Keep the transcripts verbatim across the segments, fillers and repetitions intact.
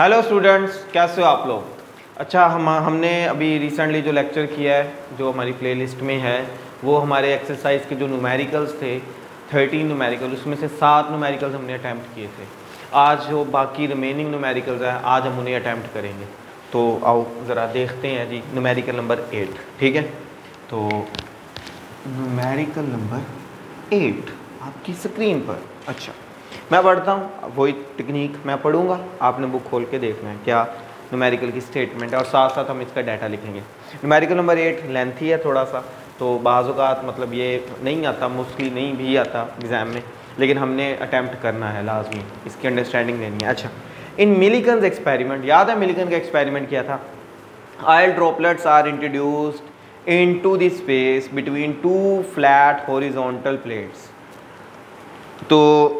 Hello students, कैसे हो आप लोग। अच्छा, हम हमने अभी रिसेंटली जो लेक्चर किया है जो हमारी प्लेलिस्ट में है वो हमारे एक्सरसाइज के जो न्यूमेरिकल्स थे थर्टीन न्यूमेरिकल, उसमें से सात न्यूमेरिकल्स हमने अटैम्प्ट किए थे। आज जो बाकी रिमेनिंग न्यूमेरिकल्स हैं आज हम उन्हें अटैम्प्ट करेंगे। तो आओ ज़रा देखते हैं जी न्यूमेरिकल नंबर एट। ठीक है, तो न्यूमेरिकल नंबर एट आपकी स्क्रीन पर। अच्छा, मैं पढ़ता हूँ, वही टेक्निक मैं पढ़ूंगा, आपने बुक खोल के देखना है क्या न्यूमेरिकल की स्टेटमेंट है, और साथ साथ हम इसका डाटा लिखेंगे। न्यूमेरिकल नंबर एट लेंथी है थोड़ा सा, तो बाज़ों का मतलब ये नहीं आता, मोस्टली नहीं भी आता एग्ज़ाम में, लेकिन हमने अटैम्प्ट करना है लाजमी, इसकी अंडरस्टैंडिंग देनी है। अच्छा, इन मिलिकन एक्सपेरिमेंट, याद है मिलिकन का एक्सपेरिमेंट किया था। Oil droplets are introduced into the space between two flat horizontal plates. तो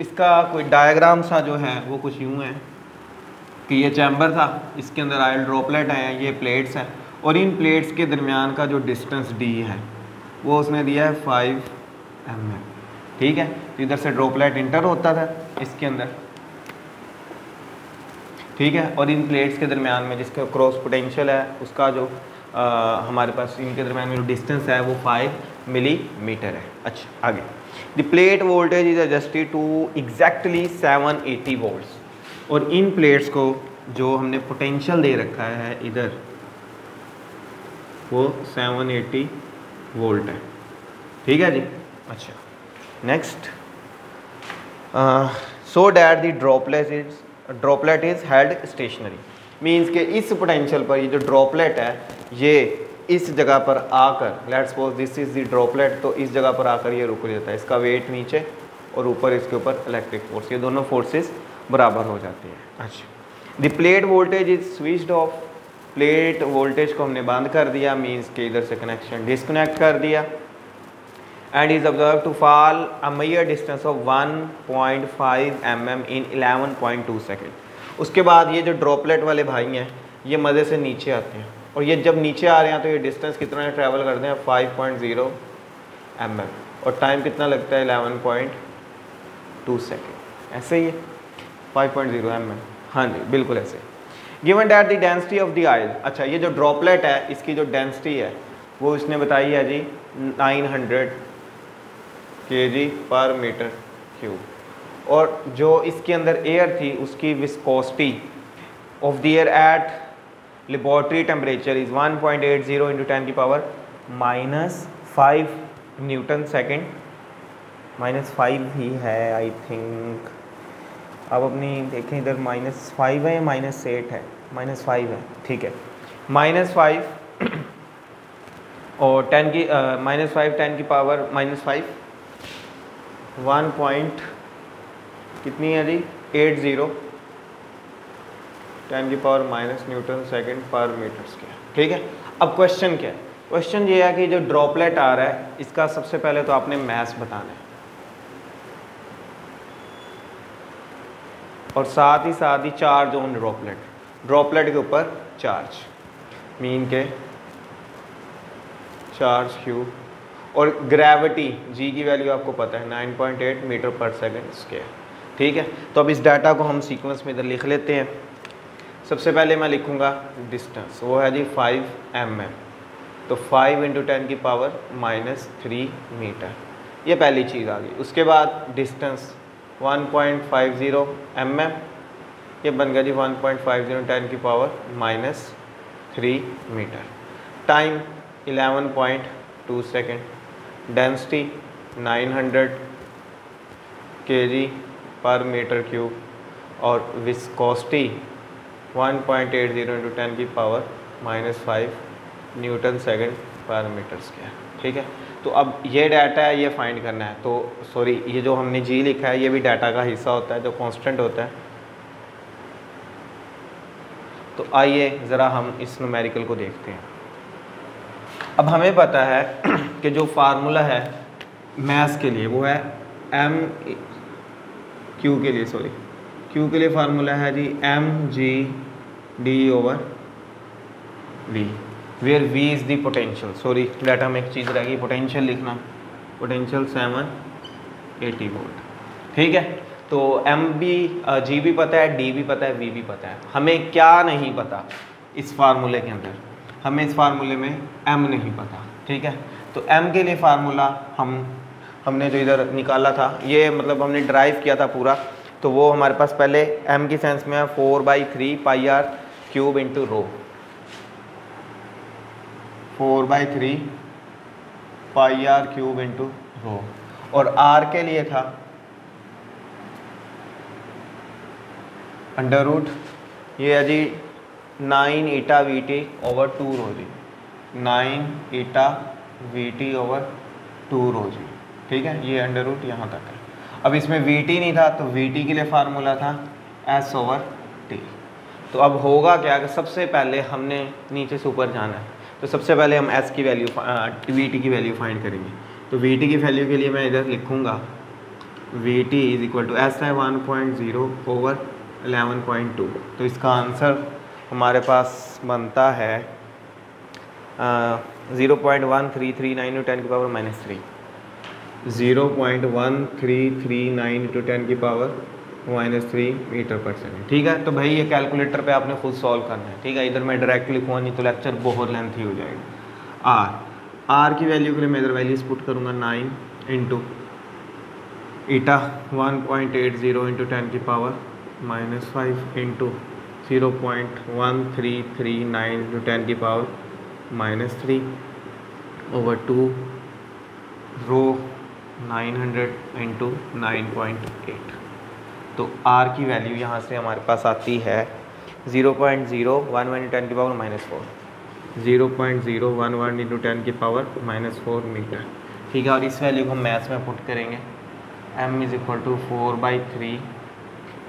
इसका कोई डायग्राम सा जो है वो कुछ यूँ है कि ये चैम्बर था, इसके अंदर आयल ड्रॉपलेट हैं, ये प्लेट्स हैं, और इन प्लेट्स के दरमियान का जो डिस्टेंस डी है वो उसने दिया है फाइव एम एम। ठीक है, इधर से ड्रॉपलेट इंटर होता था इसके अंदर, ठीक है, और इन प्लेट्स के दरमियान में जिसका क्रॉस पोटेंशियल है उसका जो आ, हमारे पास इनके दरमियान में जो डिस्टेंस है वो फाइव मिलीमीटर है। अच्छा, आगे the plate voltage is adjusted to exactly seven eighty volts, और इन प्लेट्स को जो हमने पोटेंशियल दे रखा है इधर वो सेवन एटी वोल्ट है। ठीक है जी। अच्छा, next, so that the droplet is droplet is held stationary, means के इस पोटेंशियल पर ये जो ड्रॉपलेट है ये इस जगह पर आकर, let's suppose this is the droplet, तो इस जगह पर आकर ये रुक जाता है, इसका वेट नीचे और ऊपर इसके ऊपर इलेक्ट्रिक फोर्स, ये दोनों फोर्सेस बराबर हो जाती हैं। अच्छा, the plate voltage is switched off, plate voltage को हमने बंद कर दिया, मीन्स के इधर से कनेक्शन डिसकनेक्ट कर दिया, and is observe to fall a major distance of one point five M M in eleven point two second. उसके बाद ये जो ड्रॉपलेट वाले भाई हैं ये मज़े से नीचे आते हैं, और ये जब नीचे आ रहे हैं तो ये डिस्टेंस कितना ट्रैवल करते हैं five point zero M M, और टाइम कितना लगता है इलेवन पॉइंट टू सेकेंड। ऐसे ही है five point zero M M. हाँ जी, बिल्कुल ऐसे। Given that the density of the oil, अच्छा ये जो ड्रॉपलेट है इसकी जो डेंसिटी है वो इसने बताई है जी nine hundred KG per metre cube, और जो इसके अंदर एयर थी उसकी viscosity of the air at laboratory temperature is one point eight zero into ten की power minus five newton second, minus five ही है आई थिंक। अब अपनी देखें इधर माइनस फाइव है या माइनस एट है, माइनस फाइव है। ठीक है, माइनस फाइव और टेन की माइनस फाइव टेन की power minus five one point कितनी है जी एट ज़ीरो टेन की power minus newton second per metre square. ठीक है, अब क्वेश्चन क्या है? क्वेश्चन ये है कि जो ड्रॉपलेट आ रहा है इसका सबसे पहले तो आपने मास बताना है, और साथ ही साथ ही चार्ज ऑन ड्रॉपलेट, ड्रॉपलेट के ऊपर चार्ज मीन के चार्ज क्यू, और ग्रेविटी जी की वैल्यू आपको पता है nine point eight metre per second square. ठीक है, तो अब इस डाटा को हम सीक्वेंस में इधर लिख लेते हैं। सबसे पहले मैं लिखूंगा डिस्टेंस, वो है जी फाइव एम एम, तो फाइव इंटू टेन की पावर माइनस थ्री मीटर, ये पहली चीज़ आ गई। उसके बाद distance one point five zero M M, ये बन गया जी one point five zero ten की power minus three metre, time eleven point two second, density nine hundred KG per metre cube, और viscosity one point eight zero into ten की power minus five newton second per metre square. ठीक है, तो अब ये data है, ये find करना है। तो सॉरी, ये जो हमने जी लिखा है ये भी डाटा का हिस्सा होता है जो कांस्टेंट होता है। तो आइए ज़रा हम इस न्यूमेरिकल को देखते हैं। अब हमें पता है कि जो फार्मूला है मैथ्स के लिए वो है एम क्यू के लिए सॉरी क्यू के लिए फार्मूला है जी M G D over V, where V is the potential. Sorry, data में एक चीज़ रहेगी, पोटेंशियल लिखना, पोटेंशियल सेवन एटी वोल्ट। ठीक है, तो m भी g भी पता है, d भी पता है, v भी पता है। हमें क्या नहीं पता इस फार्मूले के अंदर, हमें इस फार्मूले में m नहीं पता। ठीक है, तो m के लिए फार्मूला हम हमने जो इधर निकाला था, ये मतलब हमने ड्राइव किया था पूरा, तो वो हमारे पास पहले m की सेंस में है four by three pi R cube into rho, four by three pi R cube into rho, और r के लिए था अंडर रूट, ये है जी nine eta V T over two rho G, nine eta V T over two rho G. ठीक है, ये अंडर रूट यहाँ तक है। अब इसमें वी टी नहीं था, तो वी टी के लिए फार्मूला था एस ओवर टी। तो अब होगा क्या कि सबसे पहले हमने नीचे से ऊपर जाना है, तो सबसे पहले हम एस की वैल्यू वी टी की वैल्यू फाइंड करेंगे। तो वी टी की वैल्यू के लिए मैं इधर लिखूँगा V T is equal to S है one point zero over eleven point two. तो इसका आंसर हमारे पास बनता है zero point one three three nine into ten की power minus three, zero point one three three nine into ten की power minus three metre per second. ठीक है, तो भाई ये कैलकुलेटर पे आपने खुद सॉल्व करना है। ठीक है, इधर मैं डायरेक्ट लिखूँगा नहीं तो लेक्चर बहुत लेंथी हो जाएगा। आर आर की वैल्यू के लिए मैं इधर वैल्यूज पुट करूँगा nine into eta one point eight zero into ten की power minus five into zero point one three three nine into ten की power minus three over two rho nine hundred into nine point eight. तो R की value यहाँ से हमारे पास आती है zero point zero one one into ten की power minus four, zero point zero one one into ten की पावर माइनस फोर मीटर। ठीक है, और इस वैल्यू को हम मैथ्स में पुट करेंगे, M is equal to four by three,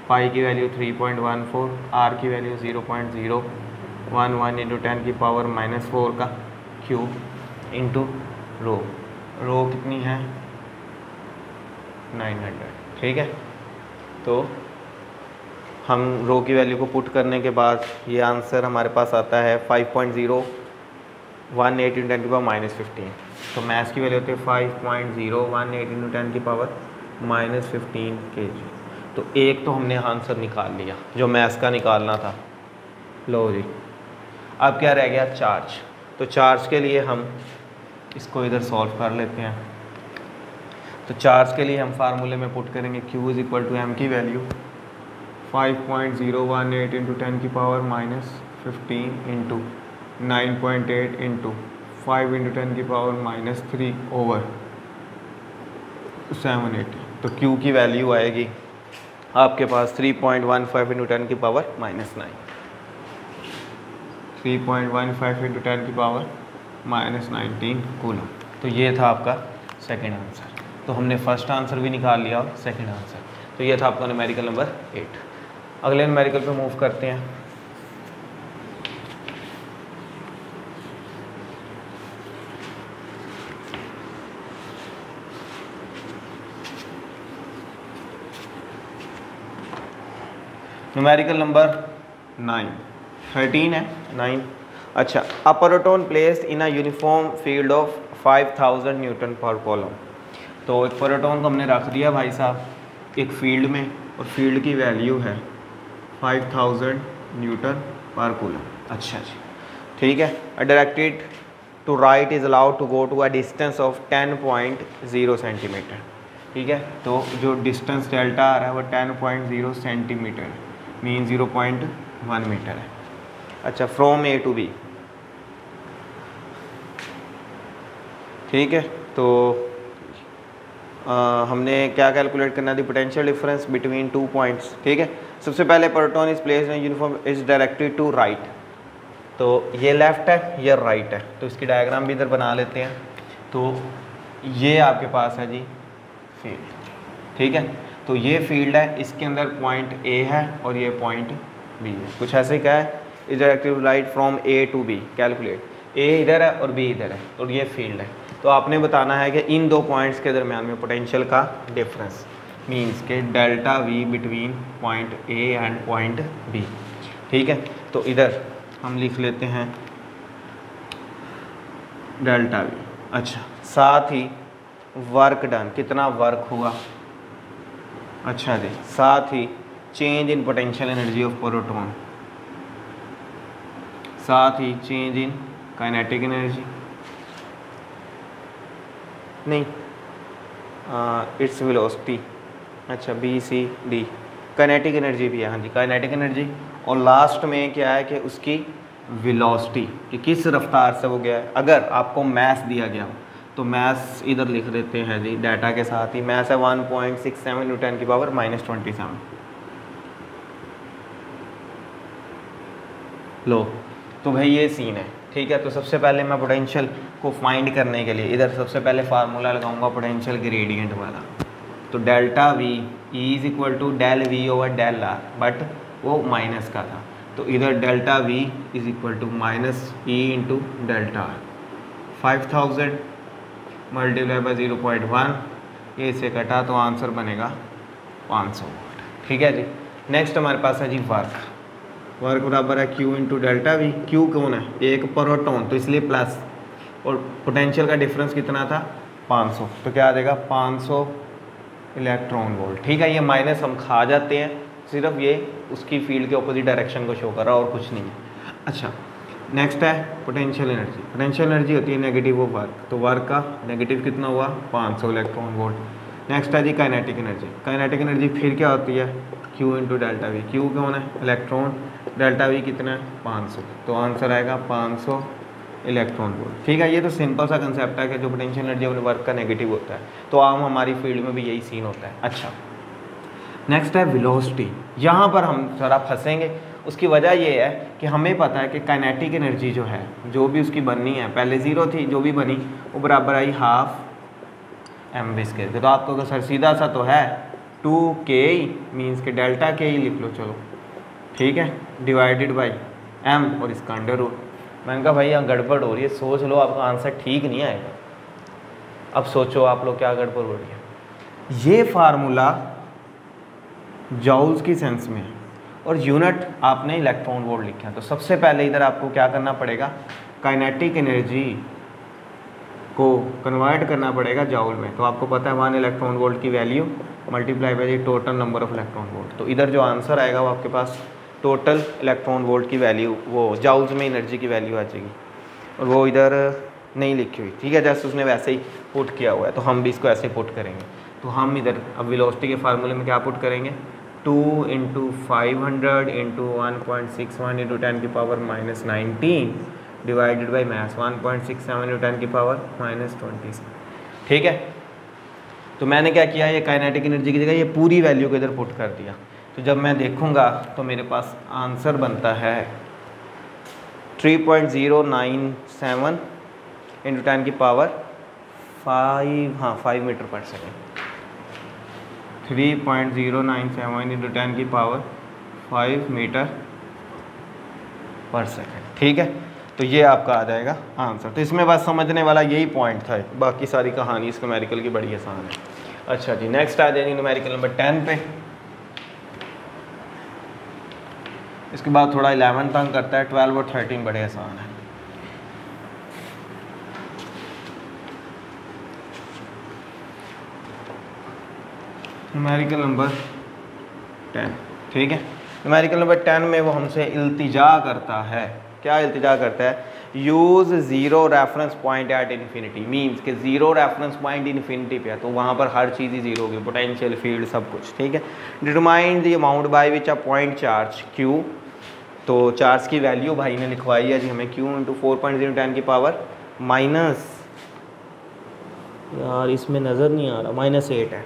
pi की value three point one four, R की value zero point zero one one into ten की पावर माइनस फोर का क्यूब इंटू रो, रो कितनी है nine hundred. ठीक है, तो हम रो की वैल्यू को पुट करने के बाद ये आंसर हमारे पास आता है five point zero one eight into ten की पावर माइनस फिफ्टीन। तो मैथ्स की वैल्यू होती है five point zero one eight into ten की power minus fifteen KG. तो एक तो हमने आंसर निकाल लिया जो मैथ्स का निकालना था। लो जी, अब क्या रह गया चार्ज। तो चार्ज के लिए हम इसको इधर सॉल्व कर लेते हैं। तो चार्ज के लिए हम फार्मूले में पुट करेंगे Q is equal to M की value five point zero one eight into ten की power minus fifteen into nine point eight into five into ten की power minus three over seven eighty. तो Q की value आएगी आपके पास three point one five into ten की power minus nine, three point one five into ten की power minus nineteen coulomb. तो ये था आपका सेकंड आंसर। तो हमने फर्स्ट आंसर भी निकाल लिया और सेकंड आंसर। तो ये था आपका न्यूमेरिकल नंबर एट। अगले न्यूमेरिकल पे मूव करते हैं। न्यूमेरिकल नंबर नाइन, थर्टीन है नाइन। अच्छा, a proton placed in a uniform field of five thousand newton per coulomb. तो एक प्रोटॉन को हमने रख दिया भाई साहब एक फील्ड में, और फील्ड की वैल्यू है five thousand newton per coulomb. अच्छा जी, ठीक है। A directed to right is allowed to go to a distance of ten point zero centimetre. ठीक है, तो जो डिस्टेंस डेल्टा आ रहा है वो टेन पॉइंट ज़ीरो सेंटीमीटर है, mean zero point one metre है। अच्छा, फ्रॉम ए टू बी। ठीक है, तो आ, हमने क्या कैलकुलेट करना थी, potential difference between two points. ठीक है, सबसे पहले proton is placed in uniform is directed to right. तो ये लेफ्ट है, ये राइट है, तो इसकी डायग्राम भी इधर बना लेते हैं। तो ये आपके पास है जी फील्ड। ठीक है, तो ये फील्ड है, इसके अंदर पॉइंट ए है और ये पॉइंट बी है। कुछ ऐसे ही क्या है, is directed light from A to B, calculate. A इधर है और बी इधर है और ये फील्ड है। तो आपने बताना है कि इन दो पॉइंट्स के दरम्यान में पोटेंशियल का डिफरेंस, मीन्स के delta V between point A and point B. ठीक है, तो इधर हम लिख लेते हैं डेल्टा वी। अच्छा, साथ ही वर्क डन, कितना वर्क हुआ अच्छा जी। साथ ही change in potential energy of proton, साथ ही चेंज इन काइनेटिक एनर्जी, नहीं इट्स वेलोसिटी, अच्छा B C D, kinetic energy भी है, हाँ जी काइनेटिक एनर्जी, और लास्ट में क्या है कि उसकी वेलोसिटी कि किस रफ्तार से वो गया है। अगर आपको मैथ दिया गया हो तो मैथ इधर लिख देते हैं जी डाटा के साथ ही। मैथ है one point six seven newton की पावर माइनस ट्वेंटी सेवन। लो तो भाई ये सीन है, ठीक है। तो सबसे पहले मैं पोटेंशियल को फाइंड करने के लिए इधर सबसे पहले फार्मूला लगाऊंगा पोटेंशियल ग्रेडियंट वाला। तो delta V is equal to del V over del R, but वो माइनस का था, तो इधर delta V is equal to minus E into delta R. Five thousand multiply by zero point one, ये इसे कटा तो आंसर बनेगा पाँच सौ। ठीक है जी। नेक्स्ट हमारे पास है जी वर्क। वर्क बराबर है Q into delta V. Q कौन है? एक प्रोटॉन, तो इसलिए प्लस, और पोटेंशियल का डिफरेंस कितना था पाँच सौ, तो क्या आ जाएगा पाँच सौ इलेक्ट्रॉन वोल्ट। ठीक है, ये माइनस हम खा जाते हैं, सिर्फ ये उसकी फील्ड के ऑपोजिट डायरेक्शन को शो कर रहा है और कुछ नहीं है। अच्छा, नेक्स्ट है पोटेंशियल एनर्जी। पोटेंशियल एनर्जी होती है नेगेटिव ऑफ वर्क, तो वर्क का नेगेटिव कितना हुआ पाँच सौ इलेक्ट्रॉन वोल्ट। नेक्स्ट है जी काइनेटिक एनर्जी। काइनेटिक एनर्जी फिर क्या होती है? Q into delta V. Q कौन है? इलेक्ट्रॉन। डेल्टा वी कितना है? पाँच सौ, तो आंसर आएगा पाँच सौ इलेक्ट्रॉन वोल्ट। ठीक है, ये तो सिंपल सा कंसेप्ट है कि जो पोटेंशियल एनर्जी और वर्क का नेगेटिव होता है, तो आम हमारी फील्ड में भी यही सीन होता है। अच्छा, नेक्स्ट है वेलोसिटी। यहाँ पर हम सारा फंसेंगे, उसकी वजह ये है कि हमें पता है कि काइनेटिक एनर्जी जो है, जो भी उसकी बननी है, पहले ज़ीरो थी, जो भी बनी वो बराबर आई हाफ एम वी स्क्वायर। तो आपको सर सीधा सा तो है टू के मीन्स के डेल्टा के ही लिख लो, चलो ठीक है, डिवाइडेड बाई एम और इसका अंडर रूट। मैंने कहा भाई यहाँ गड़बड़ हो रही है, सोच लो आपका आंसर ठीक नहीं आएगा। अब सोचो आप लोग क्या गड़बड़ हो रही है। ये फार्मूला जॉल्स की सेंस में है और यूनिट आपने इलेक्ट्रॉन वोल्ट लिखा है, तो सबसे पहले इधर आपको क्या करना पड़ेगा, काइनेटिक एनर्जी को कन्वर्ट करना पड़ेगा जॉल में। तो आपको पता है वन इलेक्ट्रॉन वोल्ट की value multiply by total number of electron volt, तो इधर जो आंसर आएगा वो आपके पास टोटल इलेक्ट्रॉन वोल्ट की वैल्यू, वो जाउल्स में एनर्जी की वैल्यू आ जाएगी, और वो इधर नहीं लिखी हुई। ठीक है, जस्ट उसने वैसे ही पुट किया हुआ है, तो हम भी इसको ऐसे ही पुट करेंगे। तो हम इधर अब वेलोसिटी के फार्मूले में क्या पुट करेंगे, two into five hundred into one point six one into ten की power minus nineteen divided by mass one point six seven into ten की पावर माइनस ट्वेंटी। ठीक है, तो मैंने क्या किया, ये काइनेटिक एनर्जी की जगह ये पूरी वैल्यू को इधर पुट कर दिया। तो जब मैं देखूंगा तो मेरे पास आंसर बनता है three point zero nine seven into ten की पावर फाइव, हाँ five metre per second, three point zero nine seven into ten की power five metre per second. ठीक है, तो ये आपका आ जाएगा आंसर। तो इसमें बस समझने वाला यही पॉइंट था, बाकी सारी कहानी इस न्यूमेरिकल की बड़ी आसान है। अच्छा जी, नेक्स्ट आ जाएगी न्यूमेरिकल नंबर टेन पे। इसके बाद थोड़ा इलेवन तंग करता है, ट्वेल्व और थर्टीन बड़े आसान है। न्यूमेरिकल नंबर टेन, ठीक है। न्यूमेरिकल नंबर टेन में वो हमसे इल्तिजा करता है। क्या इल्तिजा करता है? Use zero reference point at infinity, means कि ज़ीरो रेफरेंस पॉइंट इन्फिनिटी पे है, तो वहाँ पर हर चीज़ ही ज़ीरो होगी, पोटेंशियल, फील्ड, सब कुछ। ठीक है, determine the amount by which a point charge Q, तो चार्ज की वैल्यू भाई ने लिखवाई है जी हमें, Q into four point zero ten की पावर माइनस, यार इसमें नज़र नहीं आ रहा, माइनस एट है।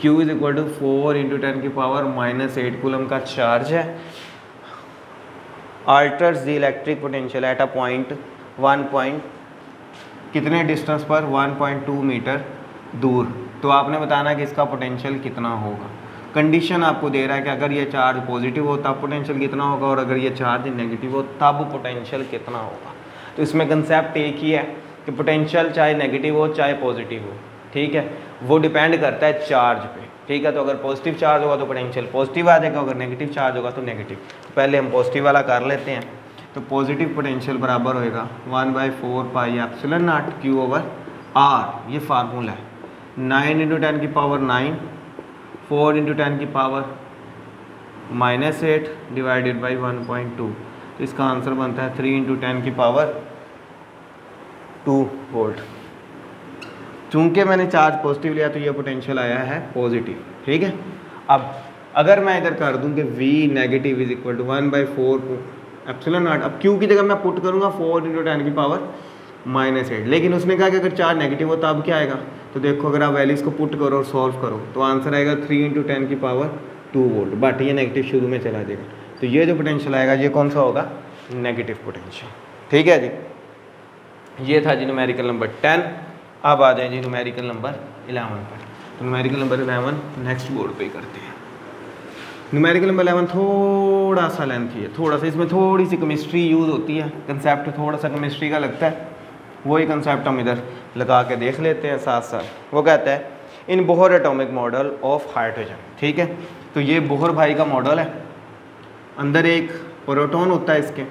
Q is equal to four into ten की पावर माइनस एट कूलम का चार्ज है। alters the electric potential at a point one point कितने डिस्टेंस पर, वन पॉइंट टू मीटर दूर। तो आपने बताना कि इसका पोटेंशियल कितना होगा। कंडीशन आपको दे रहा है कि अगर ये चार्ज पॉजिटिव हो तब पोटेंशियल कितना होगा, और अगर ये चार्ज नेगेटिव हो तब पोटेंशियल कितना होगा। तो इसमें कंसेप्ट एक ही है कि पोटेंशियल चाहे नेगेटिव हो चाहे पॉजिटिव हो, ठीक है, वो डिपेंड करता है चार्ज पे। ठीक है, तो अगर पॉजिटिव चार्ज होगा तो पोटेंशियल पॉजिटिव आ जाएगा, अगर नेगेटिव चार्ज होगा तो नेगेटिव। तो पहले हम पॉजिटिव वाला कर लेते हैं। तो पॉजिटिव पोटेंशियल बराबर होएगा one by four pi epsilon naught Q over R, ये फार्मूला है, नाइन इंटू टेन की power nine four into ten की power minus eight divided by one point two, तो इसका आंसर बनता है थ्री इंटू टेन की पावर टू वोल्ट। चूँकि मैंने चार्ज पॉजिटिव लिया तो ये पोटेंशियल आया है पॉजिटिव, ठीक है। अब अगर मैं इधर कर दूँ कि V negative is equal to one by four epsilon naught, अब Q की जगह मैं पुट करूँगा फोर इंटू टेन की पावर माइनस एट, लेकिन उसने कहा कि अगर चार्ज नेगेटिव हो तब क्या आएगा, तो देखो अगर आप वैल्यूज़ को पुट करो और सॉल्व करो तो आंसर आएगा थ्री इंटू टेन की पावर टू वोल्ट, बट ये नेगेटिव शुरू में चला जाएगा, तो ये जो पोटेंशियल आएगा ये कौन सा होगा, नेगेटिव पोटेंशियल, ठीक है जी। ये था जी न्यूमेरिकल नंबर टेन। अब आ जाए जी न्यूमेरिकल नंबर इलेवन पर। तो numerical number eleven next board पे ही करते हैं। न्यूमेरिकल नंबर इलेवन थोड़ा सा लेंथी है, थोड़ा सा इसमें थोड़ी सी केमिस्ट्री यूज़ होती है, कंसेप्ट थोड़ा सा केमिस्ट्री का लगता है, वही कंसेप्ट हम इधर लगा के देख लेते हैं साथ साथ। वो कहता है in Bohr atomic model of hydrogen, ठीक है। तो ये बोहर भाई का मॉडल है, अंदर एक प्रोटॉन होता है इसके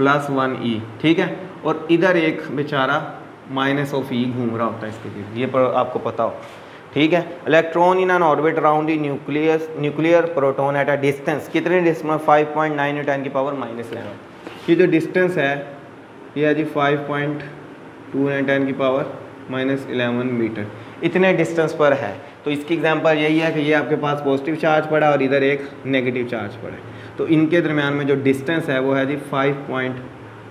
प्लस वन ई, ठीक है, और इधर एक बेचारा माइनस ऑफ ई घूम रहा होता है इसके लिए, ये पर आपको पता हो, ठीक है। Electron in an orbit around the nucleus nuclear proton at a distance, कितने distance, five point nine into ten की पावर माइनस इलेवन, ये जो डिस्टेंस है ये है जी five point two nine ten की पावर माइनस इलेवन मीटर, इतने डिस्टेंस पर है। तो इसकी एग्जांपल यही है कि ये आपके पास पॉजिटिव चार्ज पड़ा और इधर एक नेगेटिव चार्ज पड़ा है, तो इनके दरम्यान में जो डिस्टेंस है वो है जी five point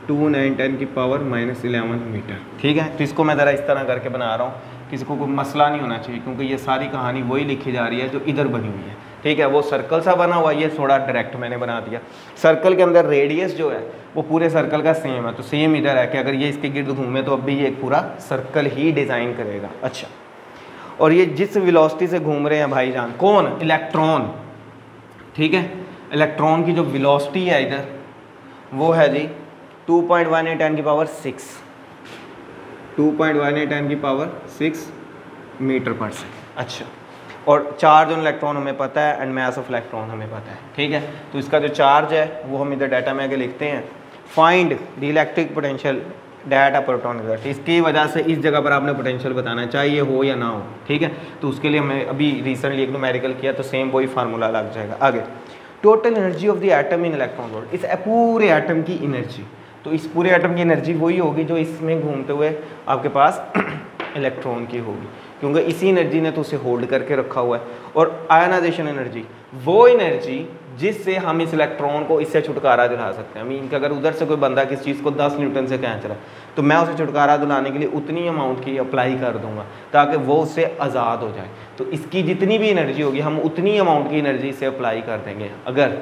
two nine ten की पावर माइनस इलेवन मीटर, ठीक है। तो इसको मैं ज़रा इस तरह करके बना रहा हूँ, किसी को कोई मसला नहीं होना चाहिए, क्योंकि ये सारी कहानी वही लिखी जा रही है जो इधर बनी हुई है, ठीक है। वो सर्कल सा बना हुआ, ये थोड़ा डायरेक्ट मैंने बना दिया, सर्कल के अंदर रेडियस जो है वो पूरे सर्कल का सेम है, तो सेम इधर है कि अगर ये इसके गिर्द घूमे तो अब भी ये एक पूरा सर्कल ही डिज़ाइन करेगा। अच्छा, और ये जिस वेलोसिटी से घूम रहे हैं भाईजान कौन, इलेक्ट्रॉन, ठीक है। इलेक्ट्रॉन की जो वेलोसिटी है इधर वो है जी two point one eight ten की power six two point one eight ten की power six metre per second. अच्छा, और चार्ज ऑन इलेक्ट्रॉन हमें पता है एंड मास ऑफ इलेक्ट्रॉन हमें पता है, ठीक है। तो इसका जो चार्ज है वो हम इधर डाटा में आगे लिखते हैं, find the electric potential due to proton इधर, इसकी वजह से इस जगह पर आपने पोटेंशियल बताना चाहिए हो या ना हो, ठीक है। तो उसके लिए हमें अभी रिसेंटली एक न्यूमेरिकल किया तो सेम वही फार्मूला लग जाएगा। आगे total energy of the atom in electron volt, इस पूरे एटम की एनर्जी, तो इस पूरे एटम की एनर्जी वही होगी जो इसमें घूमते हुए आपके पास इलेक्ट्रॉन की होगी, क्योंकि इसी एनर्जी ने तो उसे होल्ड करके रखा हुआ है। और आयनाइजेशन एनर्जी, वो एनर्जी जिससे हम इस इलेक्ट्रॉन को इससे छुटकारा दिला सकते हैं। मीन कि अगर उधर से कोई बंदा किस चीज़ को दस न्यूटन से खींच रहा है तो मैं उसे छुटकारा दिलाने के लिए उतनी अमाउंट की अप्लाई कर दूंगा ताकि वो उससे आज़ाद हो जाए। तो इसकी जितनी भी एनर्जी होगी हम उतनी अमाउंट की एनर्जी से अप्लाई कर देंगे, अगर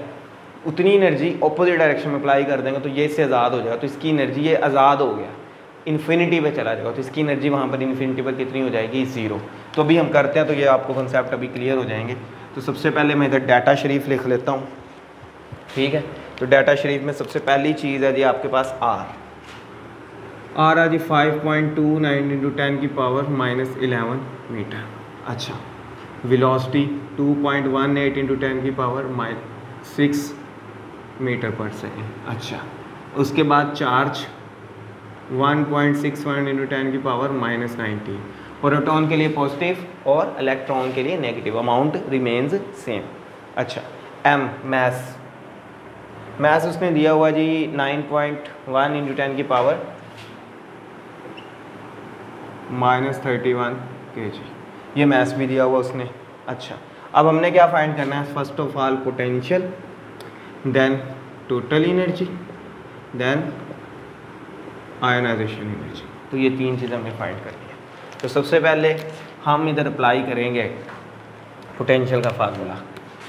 उतनी एनर्जी ऑपोजिट डायरेक्शन में अप्लाई कर देंगे तो ये इससे आज़ाद हो जाएगा, तो इसकी एनर्जी ये आज़ाद हो गया, इन्फिनिटी पे चला जाएगा, तो इसकी एनर्जी वहाँ पर इन्फिनिटी पर कितनी हो जाएगी, ज़ीरो। तो अभी हम करते हैं, तो ये आपको कंसेप्ट अभी क्लियर हो जाएंगे। तो सबसे पहले मैं इधर डाटा शरीफ लिख लेता हूँ, ठीक है। तो डाटा शरीफ में सबसे पहली चीज़ है जी आपके पास आर, आर है जी five point two nine into ten की पावर माइनस इलेवन मीटर। अच्छा, velocity two point one eight into ten की power minus six metre per second. अच्छा, उसके बाद charge one point six one into ten की power minus nineteen, proton के लिए positive और इलेक्ट्रॉन के लिए नेगेटिव, अमाउंट रिमेन्स सेम। अच्छा, एम मैस, मैस उसने दिया हुआ जी nine point one into ten की power minus thirty one K G, ये मैस भी दिया हुआ उसने। अच्छा, अब हमने क्या फाइंड करना है, first of all potential, then total energy, then ionization energy, तो ये तीन चीज़ें हमें फाइंड करनी है। तो सबसे पहले हम इधर अप्लाई करेंगे पोटेंशियल का फार्मूला,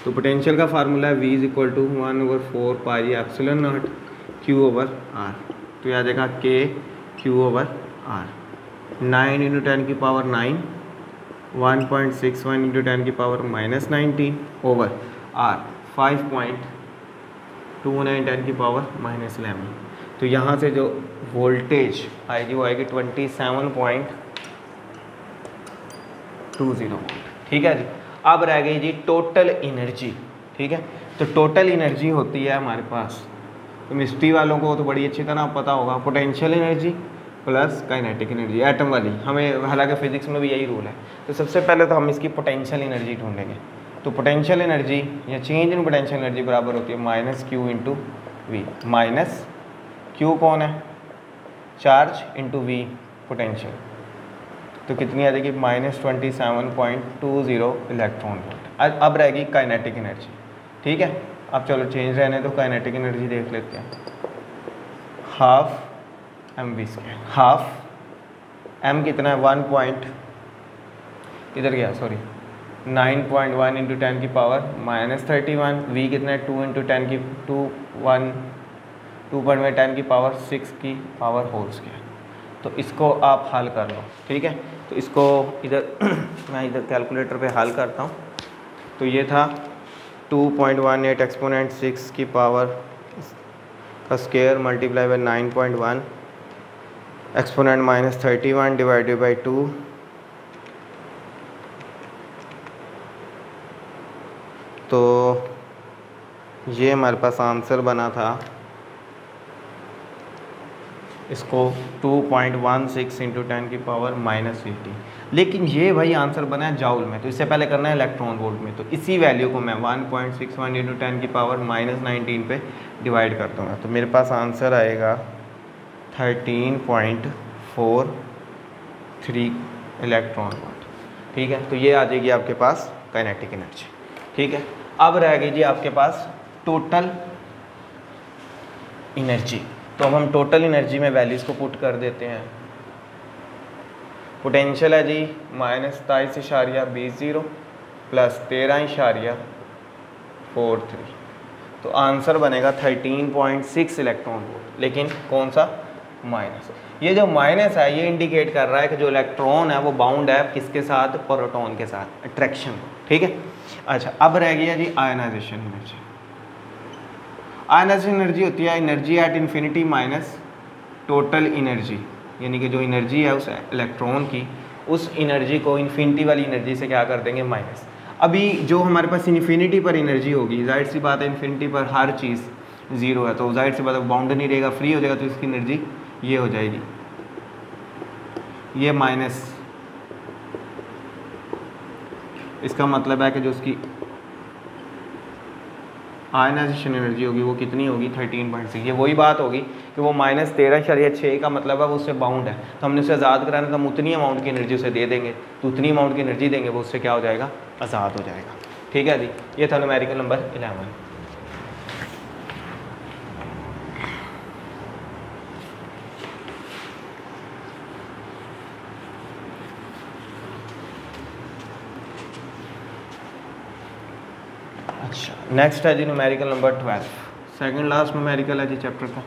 तो पोटेंशियल का फार्मूला है V is equal to one over four pi epsilon naught Q over R, तो याद देखा के Q over R, nine into ten की power nine, one point six one into ten की power minus nineteen over R, five point two nine ten की power minus eleven. तो यहाँ से जो वोल्टेज आएगी वो आएगी twenty seven point two zero, ठीक है जी। अब रह गई जी टोटल एनर्जी, ठीक है। तो टोटल एनर्जी होती है हमारे पास, केमिस्ट्री वालों को तो बड़ी अच्छी तरह पता होगा, potential energy plus kinetic energy atom वाली। हमें हालांकि फिजिक्स में भी यही रूल है। तो सबसे पहले तो हम इसकी पोटेंशियल एनर्जी ढूंढेंगे। तो पोटेंशियल एनर्जी या चेंज इन पोटेंशियल एनर्जी बराबर होती है minus Q into V. Minus Q कौन है? Charge into V potential. तो कितनी आ जाएगी? Minus twenty seven point two zero electron volt. अब रहेगी काइनेटिक एनर्जी। ठीक है, अब चलो चेंज रहने तो काइनेटिक एनर्जी देख लेते हैं। Half M V square. Half M कितना है? वन पॉइंट इधर गया sorry nine point one into ten की power minus thirty one. V कितना है? टू इंटू टेन की टू वन टू पॉइंट में टेन की पावर सिक्स की पावर होल स्क्वायर। तो इसको आप हल कर लो। ठीक है, तो इसको इधर मैं इधर कैलकुलेटर पे हल करता हूँ। तो ये था two point one eight exponent six की पावर का square multiply by nine point one exponent minus thirty one divided by two तो ये हमारे पास आंसर बना था। इसको two point one six into ten की पावर माइनस फिफ्टी। लेकिन ये भाई आंसर बना है जाउल में, तो इससे पहले करना है इलेक्ट्रॉन वोल्ट में। तो इसी वैल्यू को मैं one point six one into ten की पावर माइनस नाइनटीन पे डिवाइड कर दूँगा। तो मेरे पास आंसर आएगा thirteen point four three electron volt. ठीक है, तो ये आ जाएगी आपके पास काइनेटिक एनर्जी। ठीक है, अब रहेगी जी आपके पास टोटल एनर्जी। तो अब हम टोटल एनर्जी में वैल्यूज़ को पुट कर देते हैं। पोटेंशियल है जी माइनस तेईस इशारिया बीस जीरो प्लस तेरह इशारिया फोर थ्री। तो आंसर बनेगा thirteen point six electron volt. लेकिन कौन सा? माइनस। ये जो माइनस है ये इंडिकेट कर रहा है कि जो इलेक्ट्रॉन है वो बाउंड है किसके साथ? प्रोटॉन के साथ, अट्रैक्शन। ठीक है, अच्छा अब रह गया जी आयनाइजेशन एनर्जी। आयनाइजेशन एनर्जी होती है energy at infinity minus total energy, यानी कि जो एनर्जी है उस इलेक्ट्रॉन की, उस एनर्जी को इन्फिनिटी वाली एनर्जी से क्या कर देंगे? माइनस। अभी जो हमारे पास इन्फिनिटी पर एनर्जी होगी, जाहिर सी बात है इन्फिनिटी पर हर चीज़ जीरो है, तो जाहिर सी बात है बाउंड नहीं रहेगा, फ्री हो जाएगा, तो इसकी एनर्जी ये हो जाएगी, ये माइनस। इसका मतलब है कि जो उसकी आयनाइजेशन एनर्जी होगी वो कितनी होगी? Thirteen point six. ये वही बात होगी कि वो माइनस तेरह इशारिया छः का मतलब है वो उससे बाउंड है, तो हमने उसे आज़ाद कराने का हम उतनी अमाउंट की एनर्जी उसे दे देंगे, तो उतनी अमाउंट की एनर्जी देंगे वो उससे क्या हो जाएगा? आज़ाद हो जाएगा। ठीक है जी, ये था न्यूमेरिकल नंबर इलेवन। नेक्स्ट है जी numerical number twelve, second last numerical है जी चैप्टर का।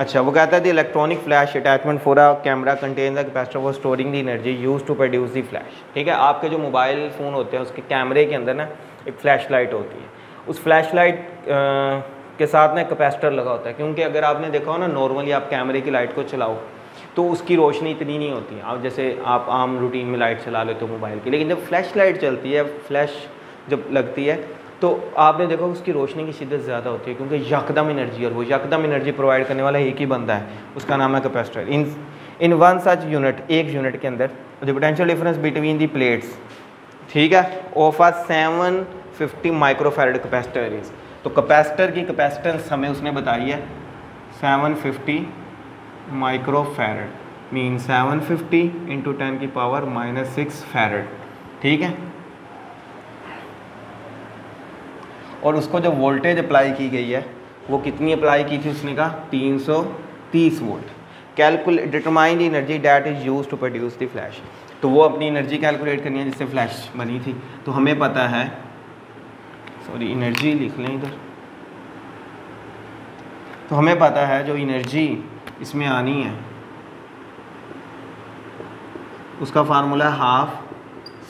अच्छा, वो कहता है the electronic flash attachment for a camera contains a capacitor for storing the energy use to produce the flash. ठीक है, आपके जो मोबाइल फ़ोन होते हैं उसके कैमरे के अंदर ना एक फ्लैश लाइट होती है, उस फ्लैश लाइट के साथ ना कैपेसिटर लगा होता है। क्योंकि अगर आपने देखा हो ना, नॉर्मली आप कैमरे की लाइट को चलाओ तो उसकी रोशनी इतनी नहीं होती, आप जैसे आप आम रूटीन में लाइट चला लेते हो मोबाइल की। लेकिन जब फ्लैश लाइट चलती है, फ्लैश जब लगती है तो आपने देखो उसकी रोशनी की शिद्दत ज़्यादा होती है, क्योंकि यकदम एनर्जी, और वो यकदम एनर्जी प्रोवाइड करने वाला एक ही बंदा है, उसका नाम है capacitor. In in one such unit, एक यूनिट के अंदर the potential difference between the plates, ठीक है, of a seven fifty microfarad capacitor is. तो कैपेसिटर की कैपेसिटेंस हमें उसने बताई है seven fifty microfarad, mean seven fifty into ten की पावर माइनस सिक्स फैरड। ठीक है, और उसको जो वोल्टेज अप्लाई की गई है वो कितनी अप्लाई की थी उसने कहा? तीन सौ तीस वोल्ट। कैलकुल determine the energy that is use to produce the flash. तो वो अपनी एनर्जी कैलकुलेट करनी है जिससे फ्लैश बनी थी। तो हमें पता है, सॉरी एनर्जी लिख लें इधर, तो हमें पता है जो एनर्जी इसमें आनी है उसका फार्मूला है half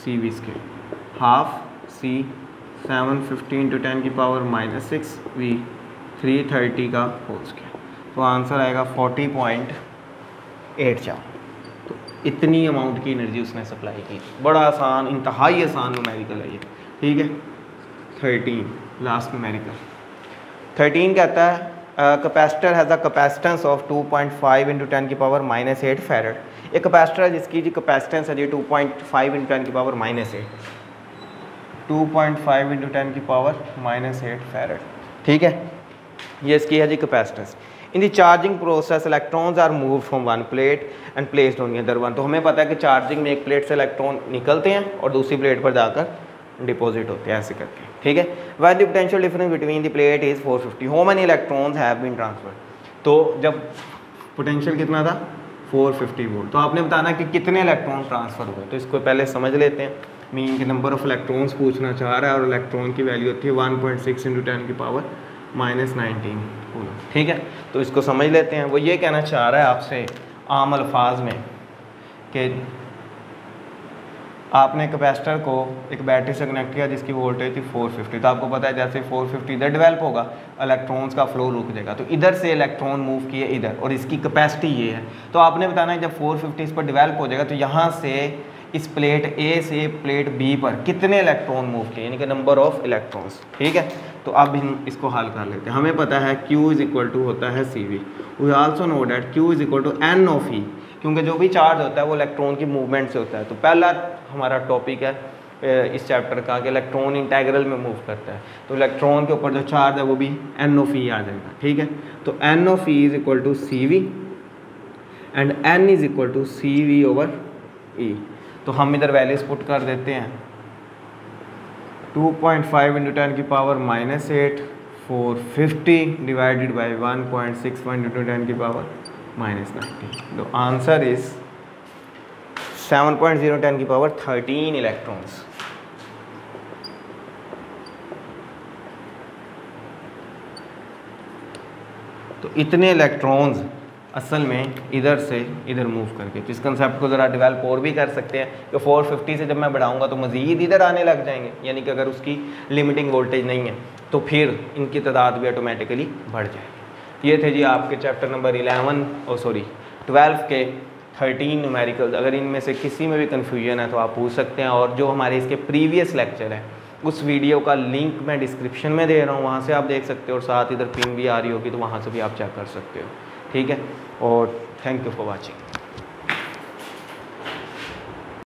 C V square, half C seven fifty into ten की power minus six V three thirty का होल स्क्वायर। तो आंसर आएगा फोर्टी पॉइंट एट चार। तो इतनी अमाउंट की एनर्जी उसने सप्लाई की। बड़ा आसान, इंतहाई आसान न्यूमेरिकल है ये। ठीक है, थर्टीन लास्ट न्यूमेरिकल। थर्टीन कहता है capacitor has a capacitance of two point five into ten की पावर माइनस एट फैरड। एक कैपेसिटर है जिसकी जी कैपेसिटेंस है ये two point five into ten की power minus eight two point five into ten की पावर माइनस एट फैरड। ठीक है, ये इसकी है जी capacitance. In the charging process electrons are move from one plate and placed on other one. तो हमें पता है कि चार्जिंग में एक प्लेट से इलेक्ट्रॉन निकलते हैं और दूसरी प्लेट पर जाकर डिपॉजिट होते हैं, ऐसे करके। ठीक है, when the potential difference between the plate is four fifty, how many electrons have been transferred. तो जब पोटेंशियल कितना था फोर फिफ्टी वोल्ट, तो आपने बताना कि कितने इलेक्ट्रॉन ट्रांसफर हुए। तो इसको पहले समझ लेते हैं। मीन के नंबर ऑफ इलेक्ट्रॉन्स पूछना चाह रहा है और इलेक्ट्रॉन की वैल्यू होती है one point six into ten की पावर माइनस नाइनटीन। ठीक है, तो इसको समझ लेते हैं। वो ये कहना चाह रहा है आपसे आम अल्फाज में कि आपने कैपेसिटर को एक बैटरी से कनेक्ट किया जिसकी वोल्टेज थी फोर फिफ्टी। तो आपको पता है जैसे फोर फिफ्टी इधर डेवलप होगा इलेक्ट्रॉन्स का फ्लो रुक जाएगा, तो इधर से इलेक्ट्रॉन मूव किए इधर, और इसकी कैपेसिटी ये है। तो आपने बताना है जब फोर फिफ्टी इस पर डेवलप हो जाएगा तो यहाँ से इस प्लेट ए से प्लेट बी पर कितने इलेक्ट्रॉन मूव किए, यानी कि नंबर ऑफ इलेक्ट्रॉन्स। ठीक है, तो अब हम इसको हल कर लेते हैं। हमें पता है Q इज इक्वल टू होता है C V. We also know that Q is equal to N of E, क्योंकि जो भी चार्ज होता है वो इलेक्ट्रॉन की मूवमेंट से होता है। तो पहला हमारा टॉपिक है इस चैप्टर का कि इलेक्ट्रॉन इंटेग्रल में मूव करता है, तो इलेक्ट्रॉन के ऊपर जो चार्ज है वो भी एन ऑफ ई आ जाएगा। ठीक है, तो N of E is equal to C V and N is equal to C V over E. तो हम इधर वैल्यूज पुट कर देते हैं two point five into ten की power minus eight four fifty divided by one point six one into ten की power minus ninety. तो answer is seven point zero ten की पावर थर्टीन इलेक्ट्रॉन्स। तो इतने electrons असल में इधर से इधर मूव करके, इस कंसेप्ट को ज़रा डेवलप और भी कर सकते हैं कि फोर फिफ्टी से जब मैं बढ़ाऊंगा तो मज़ीद इधर आने लग जाएंगे, यानी कि अगर उसकी लिमिटिंग वोल्टेज नहीं है तो फिर इनकी तादाद भी ऑटोमेटिकली बढ़ जाएगी। ये थे जी आपके चैप्टर नंबर इलेवन और सॉरी ट्वेल्व के थर्टीन न्यूमेरिकल्स। अगर इनमें से किसी में भी कन्फ्यूजन है तो आप पूछ सकते हैं, और जो हमारे इसके प्रीवियस लेक्चर है उस वीडियो का लिंक मैं डिस्क्रिप्शन में दे रहा हूँ, वहाँ से आप देख सकते हो, और साथ इधर पिन भी आ रही होगी तो वहाँ से भी आप चेक कर सकते हो। ठीक है, और थैंक यू फॉर वाचिंग।